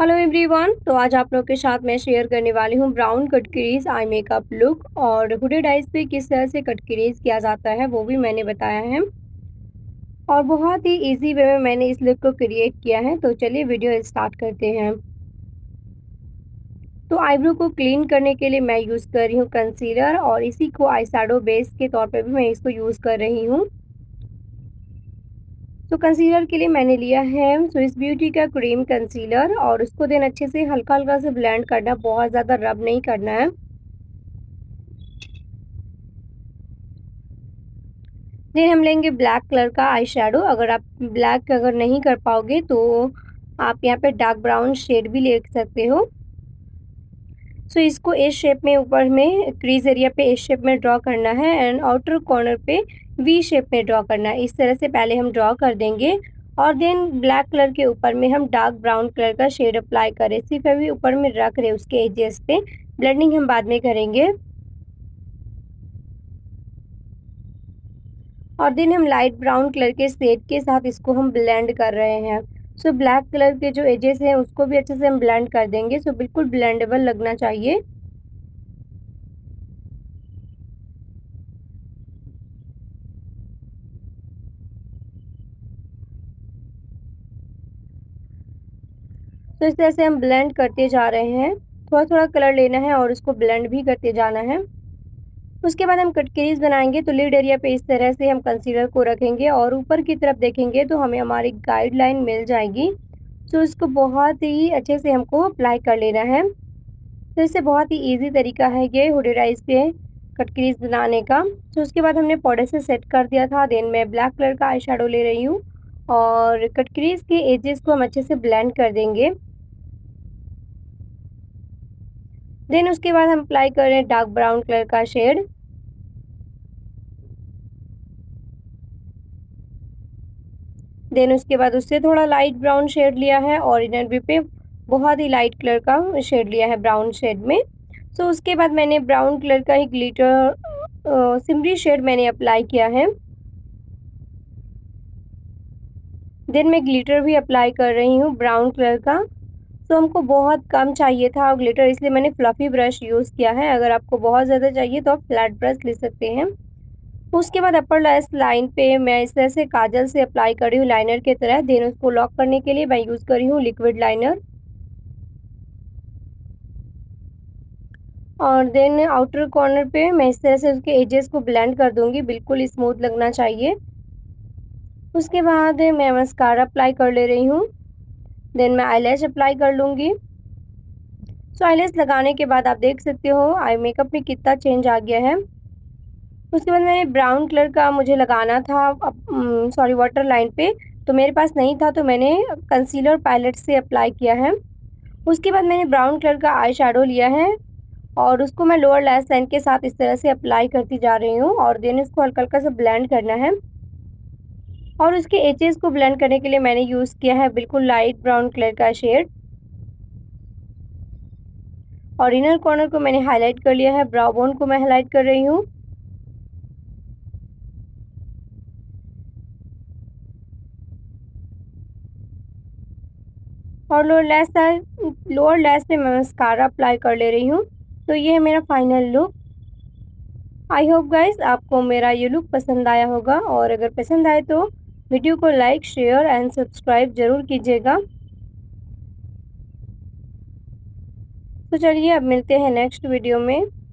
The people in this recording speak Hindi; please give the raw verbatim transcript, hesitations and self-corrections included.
हेलो एवरीवन, तो आज आप लोग के साथ मैं शेयर करने वाली हूँ brown cut crease eye makeup look और हुडेड आइज पे किस तरह से कट क्रीज किया जाता है वो भी मैंने बताया है और बहुत ही इजी वे में मैंने इस लुक को क्रिएट किया है। तो चलिए वीडियो स्टार्ट करते हैं। तो आईब्रो को क्लीन करने के लिए मैं यूज़ कर रही हूँ कंसीलर और इसी को आई शैडो बेस के तौर पर भी मैं इसको यूज़ कर रही हूँ। तो कंसीलर के लिए मैंने लिया है स्विस ब्यूटी का क्रीम कंसीलर और उसको देन अच्छे से हल्का हल्का से ब्लेंड करना, बहुत ज़्यादा रब नहीं करना है। देन हम लेंगे ब्लैक कलर का आई शेडो। अगर आप ब्लैक अगर नहीं कर पाओगे तो आप यहाँ पे डार्क ब्राउन शेड भी ले सकते हो। सो इसको इस शेप में ऊपर में क्रीज एरिया पे इस शेप में ड्रॉ करना है एंड आउटर कॉर्नर पे वी शेप में ड्रॉ करना है। इस तरह से पहले हम ड्रॉ कर देंगे और देन ब्लैक कलर के ऊपर में हम डार्क ब्राउन कलर का शेड अप्लाई करें, सिर्फ अभी ऊपर में रख रहे उसके एजेस पे। ब्लेंडिंग हम बाद में करेंगे। और देन हम लाइट ब्राउन कलर के शेड के साथ इसको हम ब्लेंड कर रहे हैं। सो so, ब्लैक कलर के जो एजेस हैं उसको भी अच्छे से हम ब्लेंड कर देंगे। सो so, बिल्कुल ब्लेंडेबल लगना चाहिए। तो so, इस तरह से हम ब्लेंड करते जा रहे हैं। थोड़ा थोड़ा कलर लेना है और उसको ब्लेंड भी करते जाना है। उसके बाद हम कट क्रीज बनाएंगे। तो लीड एरिया पे इस तरह से हम कंसीलर को रखेंगे और ऊपर की तरफ देखेंगे तो हमें हमारी गाइडलाइन मिल जाएगी। तो इसको बहुत ही अच्छे से हमको अप्लाई कर लेना है। तो इससे बहुत ही इजी तरीका है ये हुडेड आइज पे कट क्रीज बनाने का। तो उसके बाद हमने पाउडर से सेट कर दिया था। देन मैं ब्लैक कलर का आई शेडो ले रही हूँ और कट क्रीज के एजेस को हम अच्छे से ब्लेंड कर देंगे। देन उसके बाद हम अप्लाई कर रहे हैं डार्क ब्राउन कलर का शेड। देन उसके बाद उससे थोड़ा लाइट ब्राउन शेड लिया है और इनर बी पे बहुत ही लाइट कलर का शेड लिया है ब्राउन शेड में। सो so, उसके बाद मैंने ब्राउन कलर का ही ग्लिटर सिमरी शेड मैंने अप्लाई किया है। देन मैं ग्लिटर भी अप्लाई कर रही हूँ ब्राउन कलर का। सो so, हमको बहुत कम चाहिए था और ग्लिटर, इसलिए मैंने फ्लफ़ी ब्रश यूज़ किया है। अगर आपको बहुत ज़्यादा चाहिए तो आप फ्लैट ब्रश ले सकते हैं। उसके बाद अपर लैश लाइन पे मैं इस तरह से काजल से अप्लाई कर रही हूँ लाइनर की तरह। देन उसको लॉक करने के लिए मैं यूज़ कर रही हूँ लिक्विड लाइनर। और देन आउटर कॉर्नर पे मैं इस तरह से उसके एजेस को ब्लेंड कर दूँगी, बिल्कुल स्मूथ लगना चाहिए। उसके बाद मैं मस्कारा अप्लाई कर ले रही हूँ। देन मैं आईलैश अप्लाई कर लूँगी। सो आईलैश लगाने के बाद आप देख सकते हो आई मेकअप में कितना चेंज आ गया है। उसके बाद मैंने ब्राउन कलर का मुझे लगाना था सॉरी वाटर लाइन पे, तो मेरे पास नहीं था तो मैंने कंसीलर पैलेट से अप्लाई किया है। उसके बाद मैंने ब्राउन कलर का आई शैडो लिया है और उसको मैं लोअर लैश लाइन के साथ इस तरह से अप्लाई करती जा रही हूँ और देन इसको हल्का हल्का सा ब्लेंड करना है। और उसके एजेस को ब्लेंड करने के लिए मैंने यूज़ किया है बिल्कुल लाइट ब्राउन कलर का शेड और इनर कॉर्नर को मैंने हाईलाइट कर लिया है। ब्राउ बोन को मैं हाईलाइट कर रही हूँ। और लोअर लैश लोअर लैश पे मैं मस्कारा अप्लाई कर ले रही हूँ। तो ये है मेरा final look. I hope guys आपको मेरा ये लुक पसंद आया होगा और अगर पसंद आए तो वीडियो को लाइक शेयर एंड सब्सक्राइब ज़रूर कीजिएगा। तो चलिए अब मिलते हैं नेक्स्ट वीडियो में।